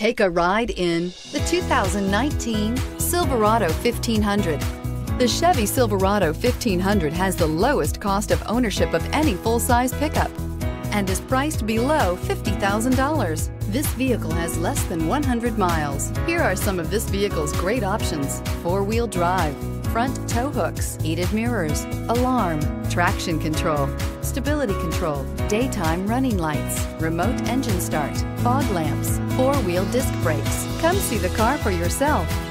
Take a ride in the 2019 Silverado 1500. The Chevy Silverado 1500 has the lowest cost of ownership of any full-size pickup and is priced below $50,000. This vehicle has less than 100 miles. Here are some of this vehicle's great options: four-wheel drive, front tow hooks, heated mirrors, alarm, traction control, stability control, daytime running lights, remote engine start, fog lamps, four-wheel disc brakes. Come see the car for yourself.